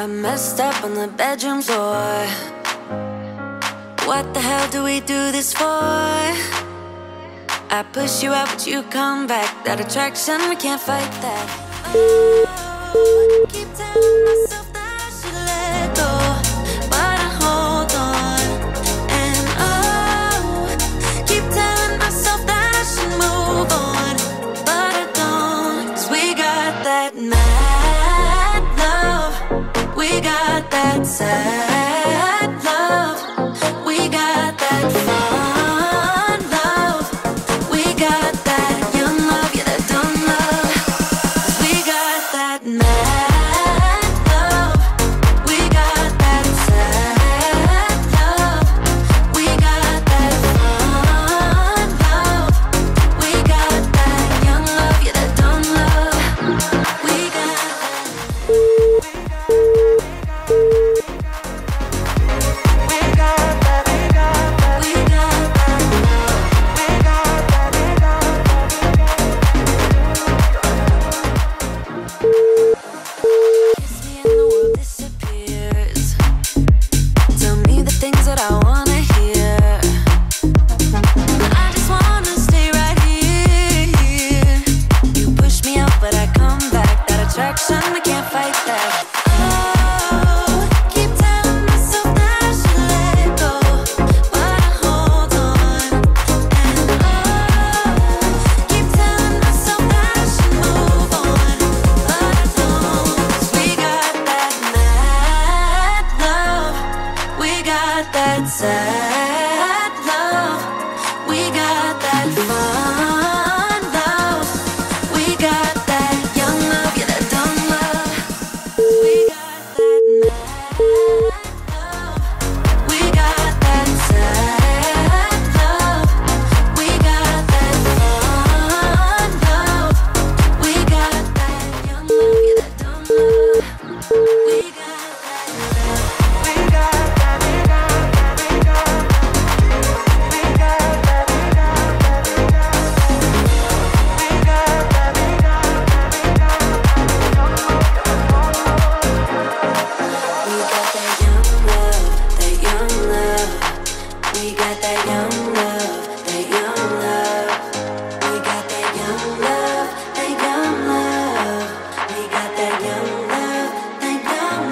I messed up on the bedroom floor. What the hell do we do this for? I push you out but you come back. That attraction, we can't fight that. Oh, I keep telling myself sad love, we got that fun love, we got that young love, yeah, that dumb love, we got that mad love, we got that sad love, we got that fun love, we got that young love, yeah, that dumb love, we got that. Sad love, we got that fun love, we got that young love, yeah, that dumb love, we got that mad love, we got that sad love, we got that fun love, we got that young love, yeah, that dumb love, we got that love, we got that. We got that young love, that young love. We got that young love, that young love. We got that young love, that young love.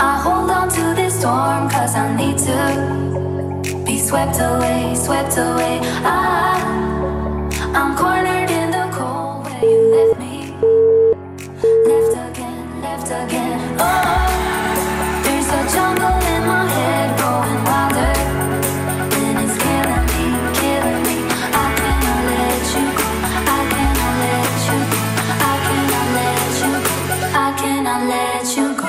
I hold on to this storm, cause I need to be swept away, swept away. I'm cornered in the cold where you left me, left again, left again. Oh, there's a jungle in my head growing wilder, and it's killing me, killing me. I cannot let you go, I cannot let you go, I cannot let you go, I cannot let you go.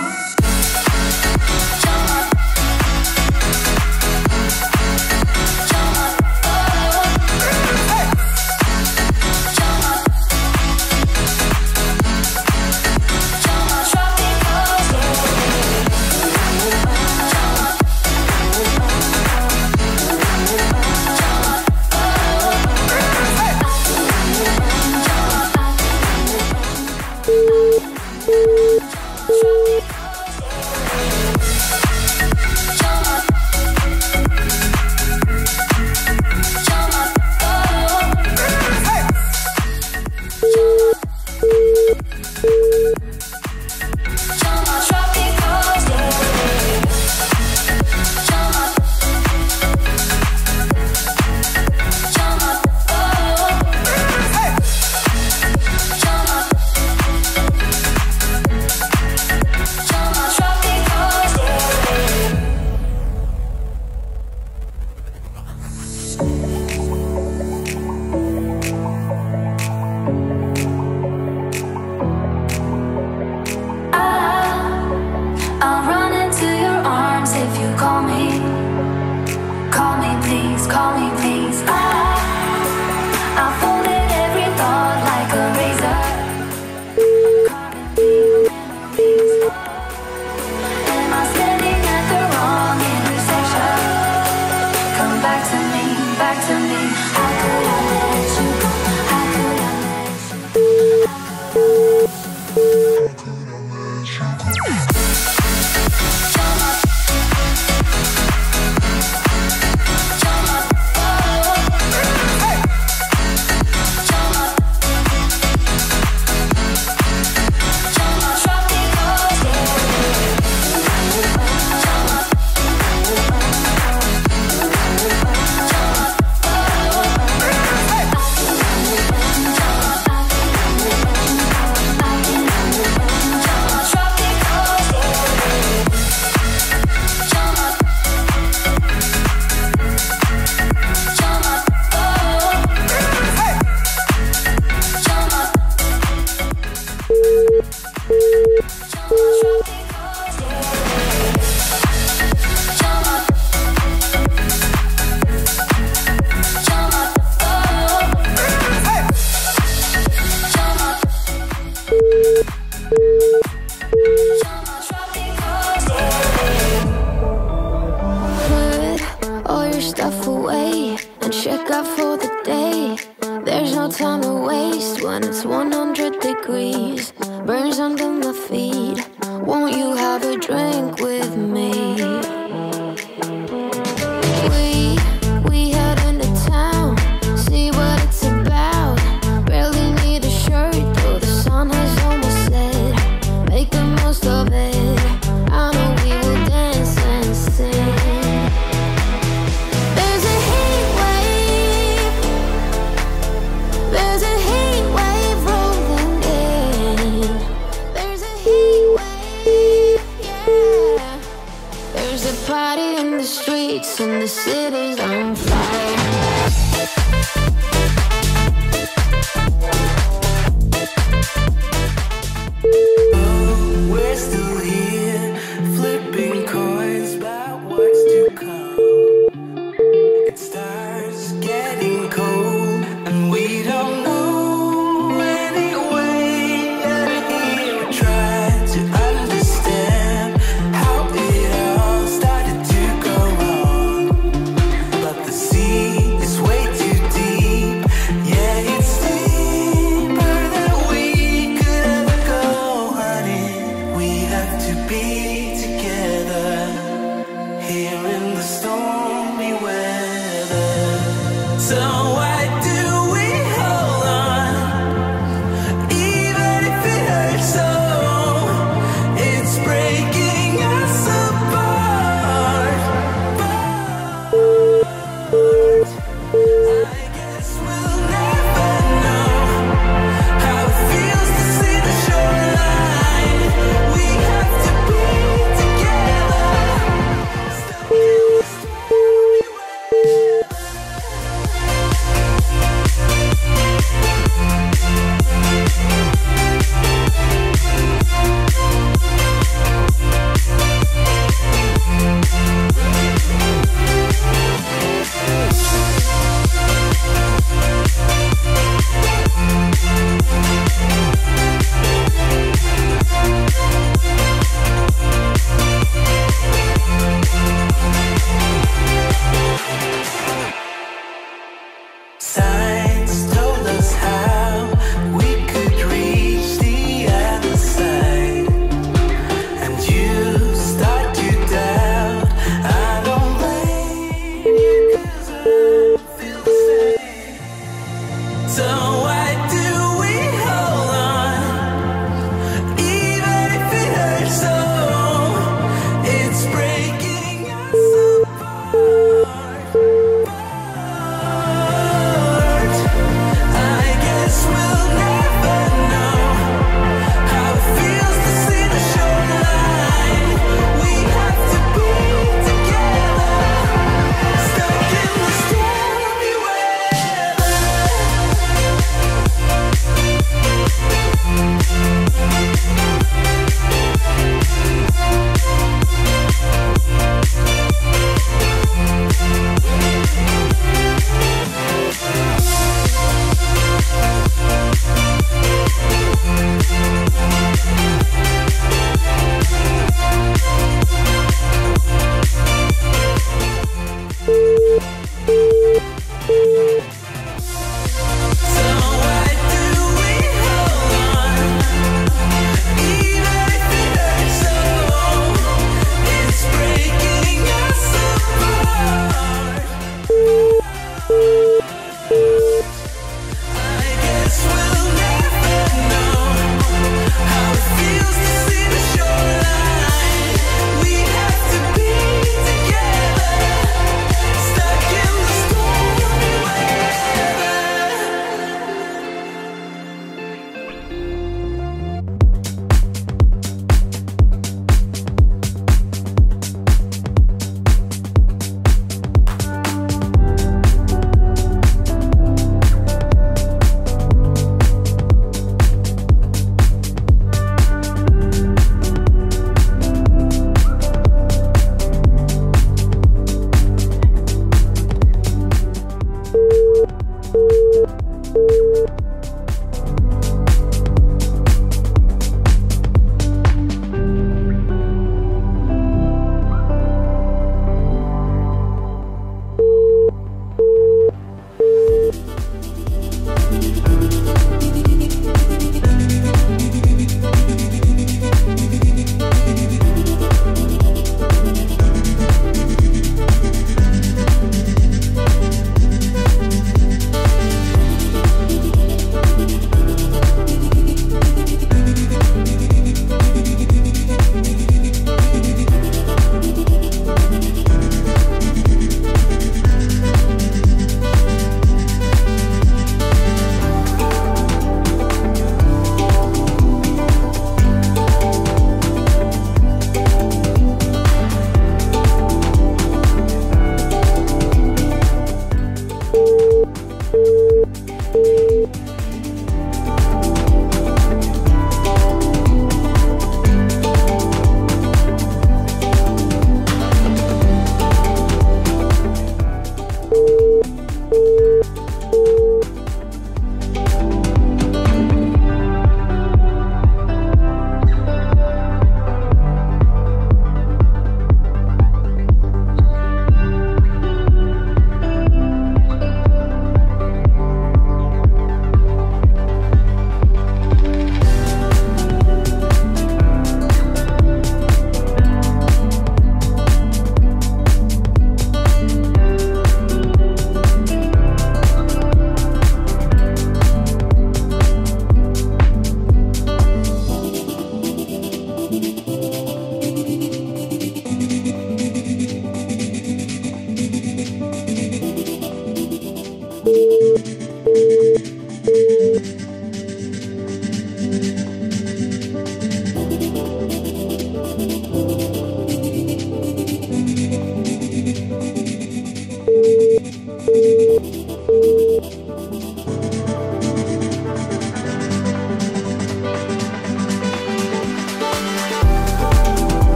We're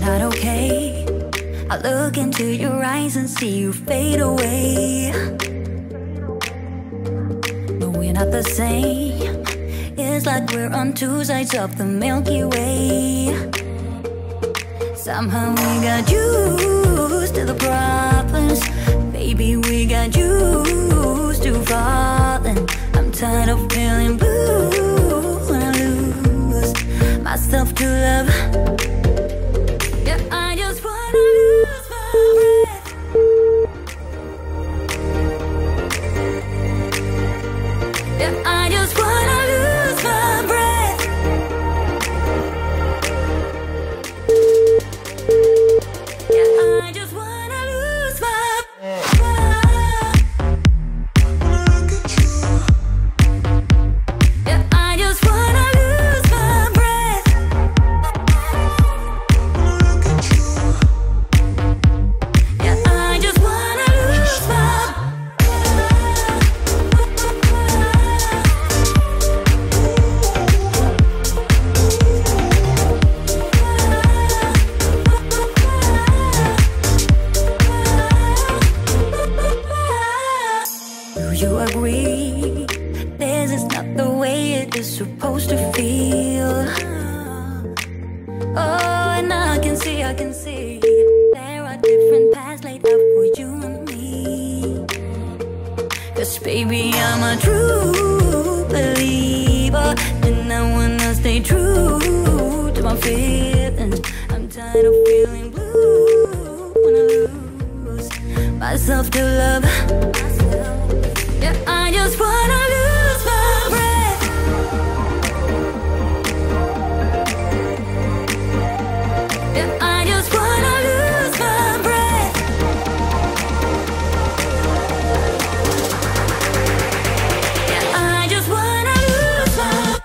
not okay. I look into your eyes and see you fade away. No, we're not the same. It's like we're on two sides of the Milky Way. Somehow we got used to the problems. Baby, we got used to falling. I'm tired of feeling blue when I lose myself to love. Baby, I'm a true believer, and I wanna stay true to my feelings. I'm tired of feeling myself to love. Yeah, I just wanna lose my breath. Yeah, I just wanna lose my breath. Yeah, I just wanna lose my breath.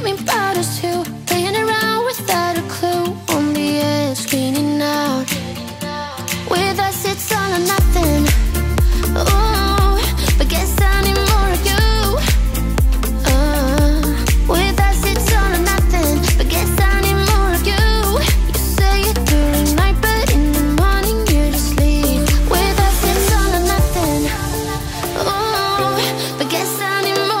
made me proud as too. Playing around without a clue. On the edge, screening out. With us it's all or nothing. Oh, but guess I need more of you. With us it's all or nothing. But guess I need more of you. You say it during the night, but in the morning you just leave. With us it's all or nothing. Oh, but guess I need more of you.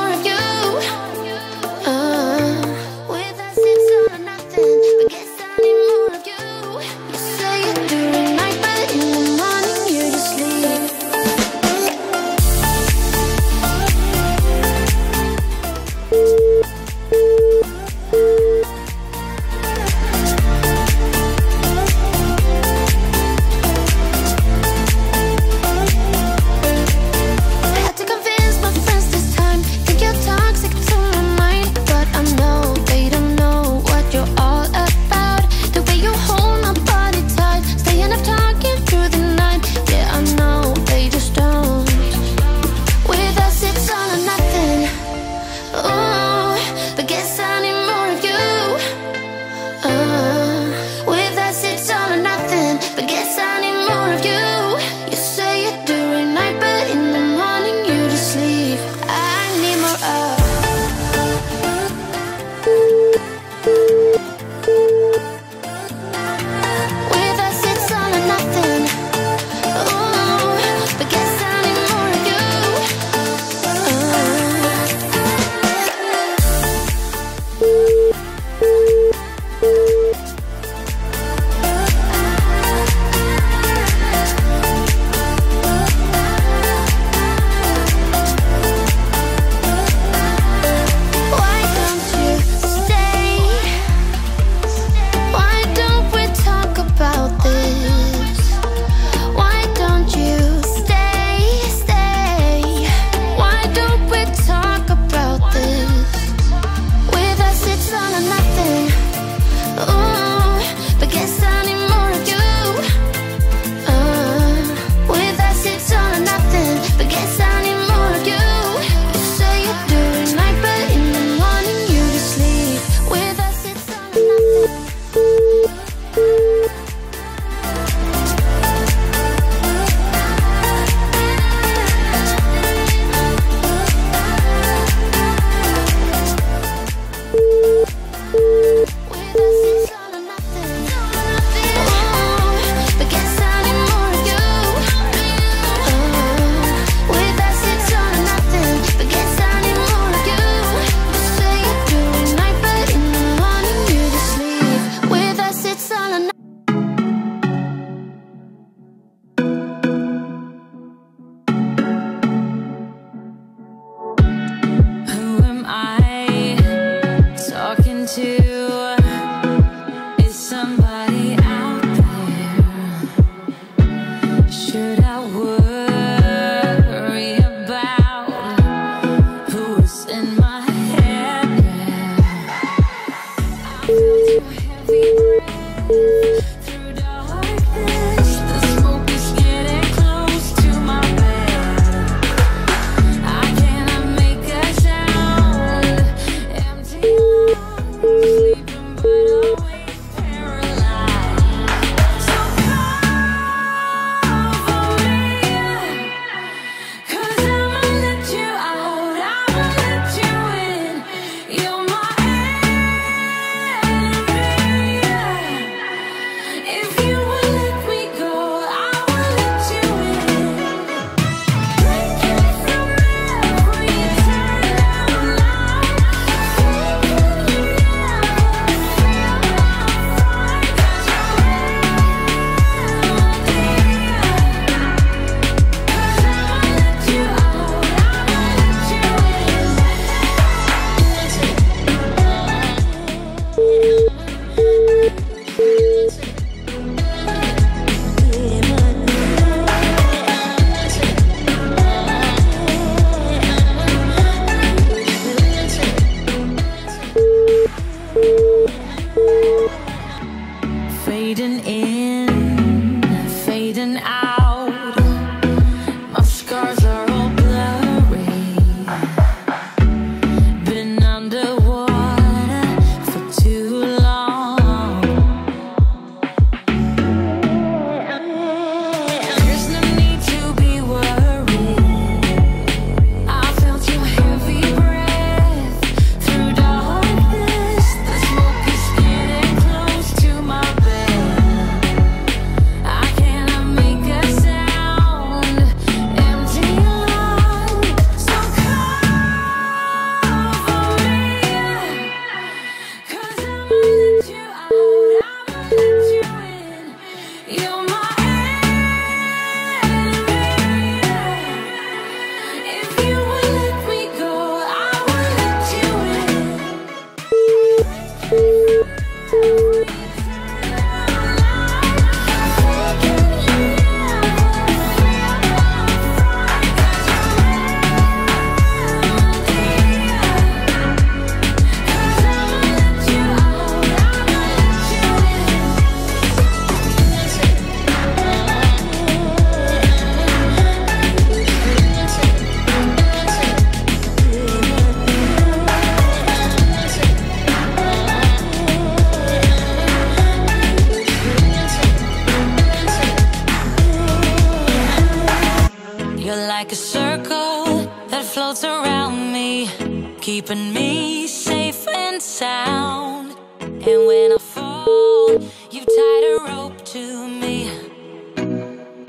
sound. And when I fall, you've tied a rope to me.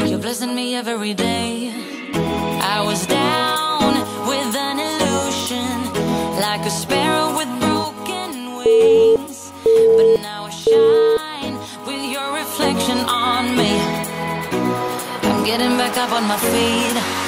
You're blessing me every day. I was down with an illusion, like a sparrow with broken wings, but now I shine with your reflection on me. I'm getting back up on my feet.